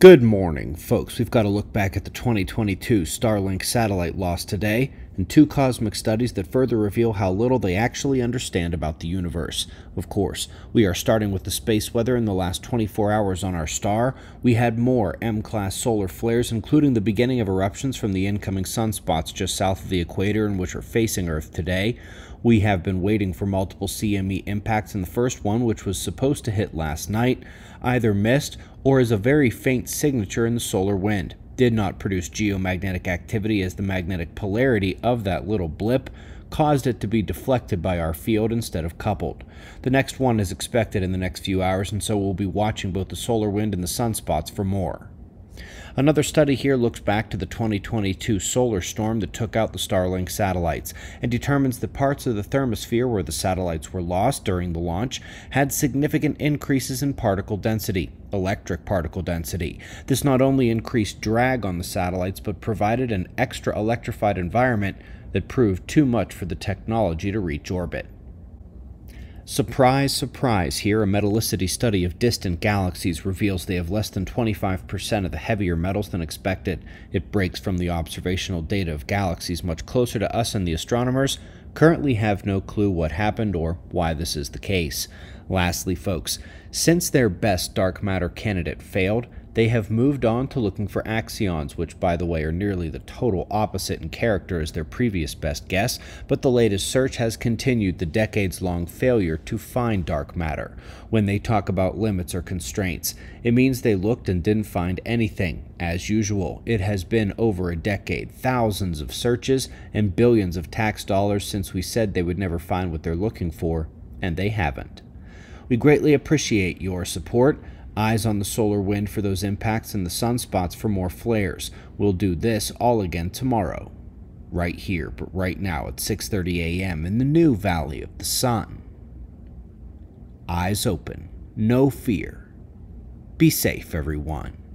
Good morning, folks. We've got to look back at the 2022 Starlink satellite loss today and two cosmic studies that further reveal how little they actually understand about the universe. Of course, we are starting with the space weather in the last 24 hours on our star. We had more M-class solar flares, including the beginning of eruptions from the incoming sunspots just south of the equator and which are facing Earth today. We have been waiting for multiple CME impacts, and the first one, which was supposed to hit last night, either missed or is a very faint signature in the solar wind. Did not produce geomagnetic activity, as the magnetic polarity of that little blip caused it to be deflected by our field instead of coupled. The next one is expected in the next few hours, and so we'll be watching both the solar wind and the sunspots for more. Another study here looks back to the 2022 solar storm that took out the Starlink satellites and determines that parts of the thermosphere where the satellites were lost during the launch had significant increases in particle density, electric particle density. This not only increased drag on the satellites, but provided an extra electrified environment that proved too much for the technology to reach orbit. Surprise, surprise, here a metallicity study of distant galaxies reveals they have less than 25% of the heavier metals than expected. It breaks from the observational data of galaxies much closer to us, and the astronomers currently have no clue what happened or why this is the case. Lastly, folks, since their best dark matter candidate failed, they have moved on to looking for axions, which, by the way, are nearly the total opposite in character as their previous best guess, but the latest search has continued the decades-long failure to find dark matter. When they talk about limits or constraints, it means they looked and didn't find anything. As usual, it has been over a decade, thousands of searches, and billions of tax dollars since we said they would never find what they're looking for, and they haven't. We greatly appreciate your support. Eyes on the solar wind for those impacts and the sunspots for more flares. We'll do this all again tomorrow, right here, but right now at 6:30 a.m. in the new Valley of the Sun. Eyes open, no fear. Be safe, everyone.